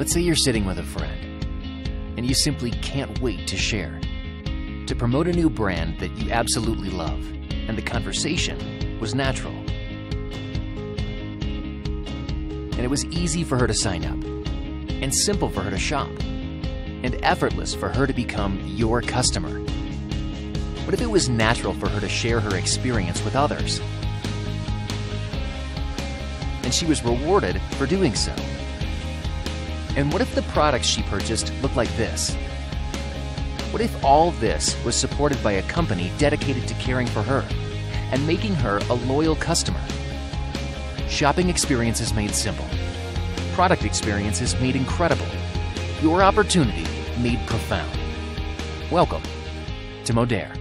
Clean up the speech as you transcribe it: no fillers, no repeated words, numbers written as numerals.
Let's say you're sitting with a friend, and you simply can't wait to share, to promote a new brand that you absolutely love, and the conversation was natural. And it was easy for her to sign up, and simple for her to shop, and effortless for her to become your customer. What if it was natural for her to share her experience with others? And she was rewarded for doing so. And what if the products she purchased looked like this? What if all this was supported by a company dedicated to caring for her and making her a loyal customer? Shopping experiences made simple. Product experiences made incredible. Your opportunity made profound. Welcome to Modere.